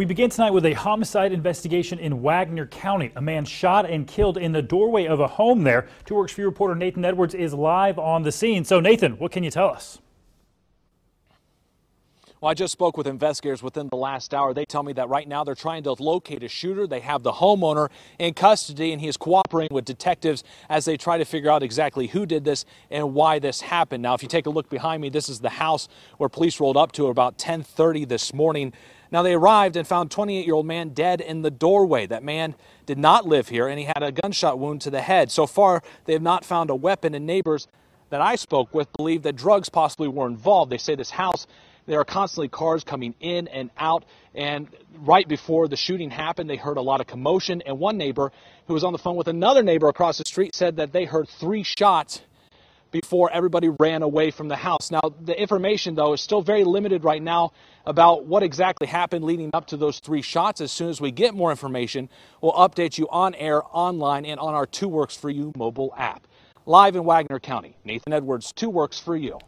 We begin tonight with a homicide investigation in Wagoner County. A man shot and killed in the doorway of a home there. Two Works View reporter Nathan Edwards is live on the scene. So Nathan, what can you tell us? Well, I just spoke with investigators within the last hour. They tell me that right now they're trying to locate a shooter. They have the homeowner in custody, and he is cooperating with detectives as they try to figure out exactly who did this and why this happened. Now, if you take a look behind me, this is the house where police rolled up to about 10:30 this morning. Now, they arrived and found a 28-year-old man dead in the doorway. That man did not live here, and he had a gunshot wound to the head. So far, they have not found a weapon, and neighbors that I spoke with believe that drugs possibly were involved. They say this house, there are constantly cars coming in and out, and right before the shooting happened, they heard a lot of commotion, and one neighbor who was on the phone with another neighbor across the street said that they heard 3 shots before everybody ran away from the house. Now, the information, though, is still very limited right now about what exactly happened leading up to those 3 shots. As soon as we get more information, we'll update you on air, online, and on our Two Works for You mobile app. Live in Wagoner County, Nathan Edwards, Two Works for You.